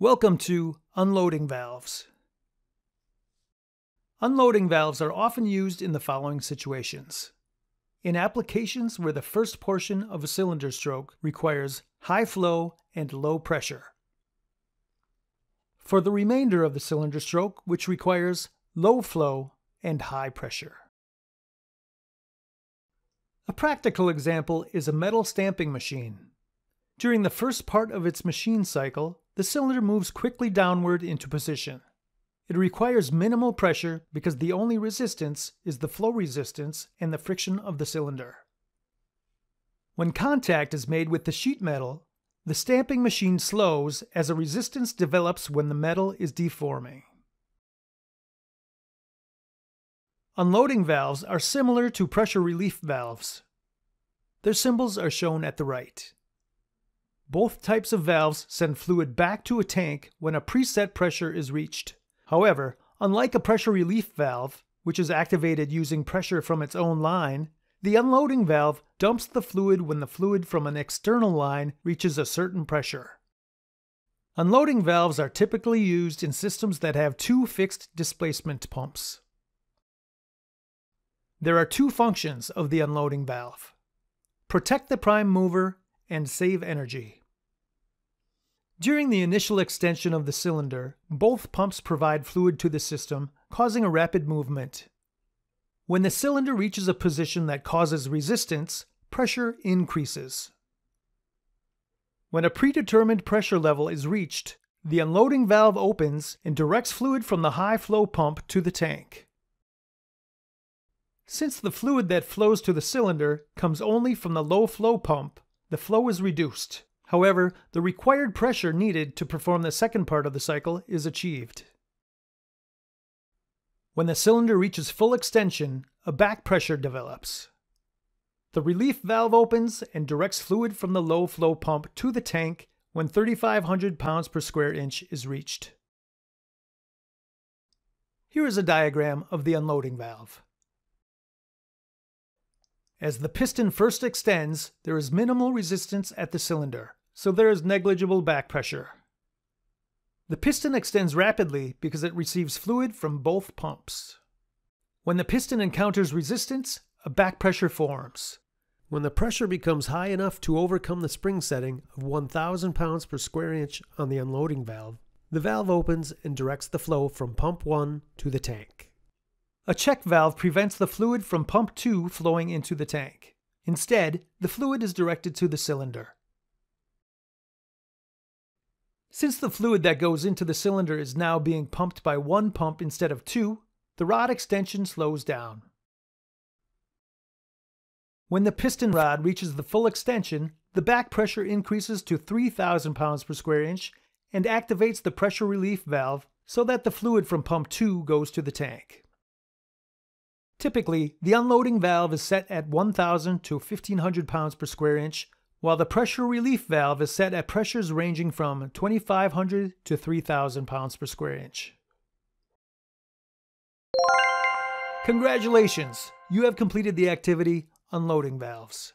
Welcome to Unloading Valves. Unloading valves are often used in the following situations. In applications where the first portion of a cylinder stroke requires high flow and low pressure. For the remainder of the cylinder stroke, which requires low flow and high pressure. A practical example is a metal stamping machine. During the first part of its machine cycle, the cylinder moves quickly downward into position. It requires minimal pressure because the only resistance is the flow resistance and the friction of the cylinder. When contact is made with the sheet metal, the stamping machine slows as a resistance develops when the metal is deforming. Unloading valves are similar to pressure relief valves. Their symbols are shown at the right. Both types of valves send fluid back to a tank when a preset pressure is reached. However, unlike a pressure relief valve, which is activated using pressure from its own line, the unloading valve dumps the fluid when the fluid from an external line reaches a certain pressure. Unloading valves are typically used in systems that have two fixed displacement pumps. There are two functions of the unloading valve: protect the prime mover and save energy. During the initial extension of the cylinder, both pumps provide fluid to the system, causing a rapid movement. When the cylinder reaches a position that causes resistance, pressure increases. When a predetermined pressure level is reached, the unloading valve opens and directs fluid from the high flow pump to the tank. Since the fluid that flows to the cylinder comes only from the low flow pump, the flow is reduced. However, the required pressure needed to perform the second part of the cycle is achieved. When the cylinder reaches full extension, a back pressure develops. The relief valve opens and directs fluid from the low flow pump to the tank when 3,500 pounds per square inch is reached. Here is a diagram of the unloading valve. As the piston first extends, there is minimal resistance at the cylinder, so there is negligible back pressure. The piston extends rapidly because it receives fluid from both pumps. When the piston encounters resistance, a back pressure forms. When the pressure becomes high enough to overcome the spring setting of 1,000 pounds per square inch on the unloading valve, the valve opens and directs the flow from pump 1 to the tank. A check valve prevents the fluid from pump 2 flowing into the tank. Instead, the fluid is directed to the cylinder. Since the fluid that goes into the cylinder is now being pumped by one pump instead of two, the rod extension slows down. When the piston rod reaches the full extension, the back pressure increases to 3,000 pounds per square inch and activates the pressure relief valve so that the fluid from pump 2 goes to the tank. Typically, the unloading valve is set at 1,000 to 1,500 pounds per square inch, while the pressure relief valve is set at pressures ranging from 2,500 to 3,000 pounds per square inch. Congratulations! You have completed the activity Unloading Valves.